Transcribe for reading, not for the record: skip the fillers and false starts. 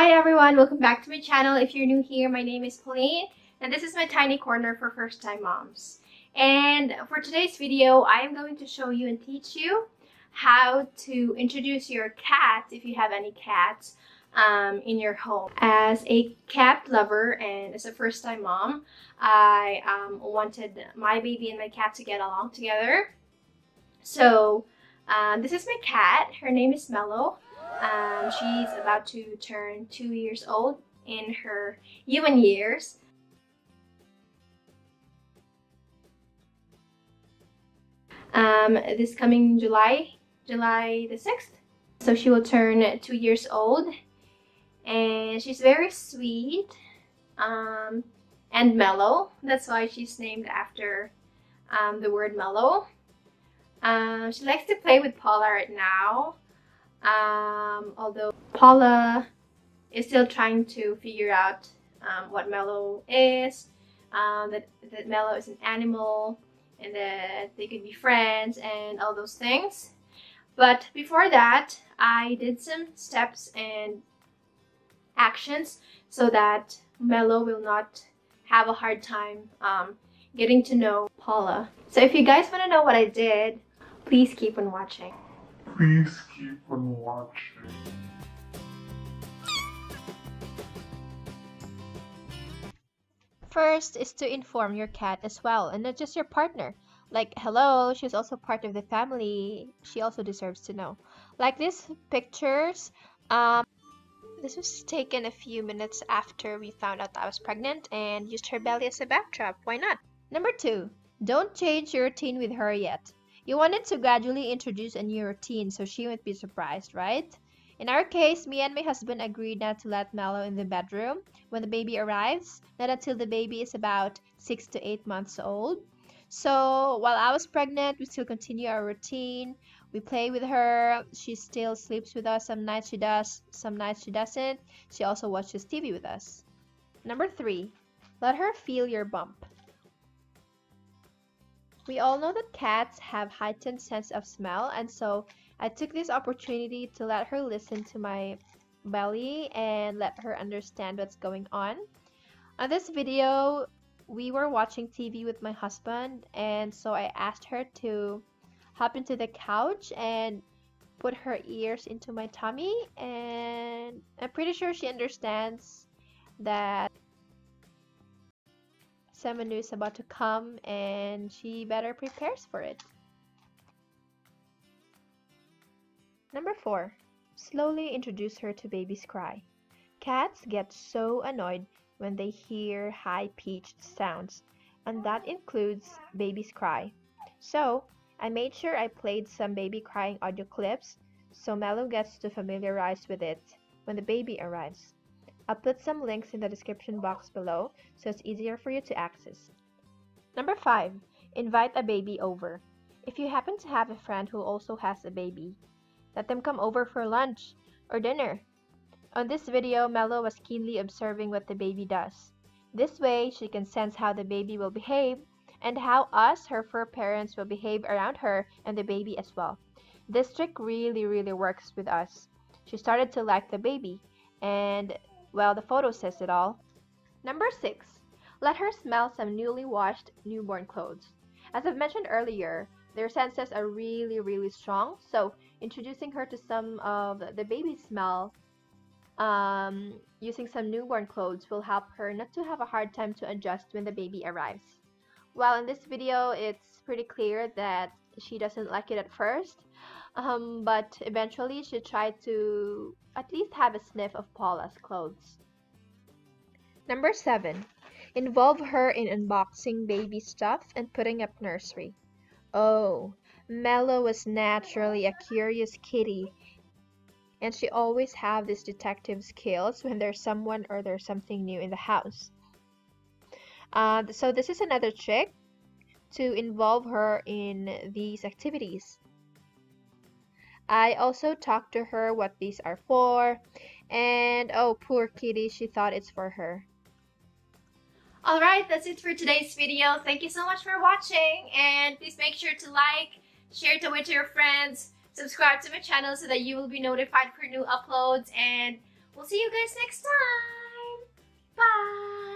Hi everyone, welcome back to my channel. If you're new here, my name is Pauline and this is my tiny corner for first-time moms. And for today's video, I am going to show you and teach you how to introduce your cat, if you have any cats, in your home. As a cat lover and as a first-time mom, I wanted my baby and my cat to get along together. So this is my cat. Her name is Mellow. She's about to turn 2 years old in her human years. This coming July the 6th. So she will turn 2 years old and she's very sweet and mellow. That's why she's named after the word mellow. She likes to play with Paula right now. Although Paula is still trying to figure out what Mellow is, that Mellow is an animal and that they could be friends and all those things. But before that, I did some steps and actions so that Mellow will not have a hard time getting to know Paula. So if you guys want to know what I did, please keep on watching. Please keep on watching. First is to inform your cat as well, and not just your partner. Like, hello, she's also part of the family. She also deserves to know. Like these pictures, this was taken a few minutes after we found out that I was pregnant and used her belly as a backdrop. Why not? Number two, don't change your routine with her yet. You wanted to gradually introduce a new routine so she wouldn't be surprised, right? In our case, me and my husband agreed not to let Mellow in the bedroom when the baby arrives, not until the baby is about 6 to 8 months old. So while I was pregnant, we still continue our routine. We play with her. She still sleeps with us. Some nights she does, some nights she doesn't. She also watches TV with us. Number three, let her feel your bump. We all know that cats have heightened sense of smell, and so I took this opportunity to let her listen to my belly and let her understand what's going on. On this video, we were watching TV with my husband, and so I asked her to hop into the couch and put her ears into my tummy, and I'm pretty sure she understands that someone new is about to come and she better prepares for it. Number four, slowly introduce her to baby's cry. Cats get so annoyed when they hear high-pitched sounds, and that includes baby's cry. So I made sure I played some baby crying audio clips so Mellow gets to familiarize with it when the baby arrives. I'll put some links in the description box below so it's easier for you to access. Number five, invite a baby over. If you happen to have a friend who also has a baby, let them come over for lunch or dinner. On this video, Mellow was keenly observing what the baby does. This way, she can sense how the baby will behave and how us, her fur parents, will behave around her and the baby as well. This trick really works with us. She started to like the baby, and well, the photo says it all. Number six, let her smell some newly washed newborn clothes. As I've mentioned earlier, their senses are really strong, so introducing her to some of the baby smell using some newborn clothes will help her not to have a hard time to adjust when the baby arrives. Well, in this video, it's pretty clear that she doesn't like it at first, but eventually she tried to at least have a sniff of Paula's clothes. Number seven, involve her in unboxing baby stuff and putting up nursery. Oh, Mellow was naturally a curious kitty, and she always have these detective skills when there's someone or there's something new in the house. So this is another trick to involve her in these activities. I also talked to her what these are for, and oh, poor kitty, she thought it's for her. Alright, that's it for today's video. Thank you so much for watching, and please make sure to like, share it away to your friends, subscribe to my channel so that you will be notified for new uploads, and We'll see you guys next time. Bye.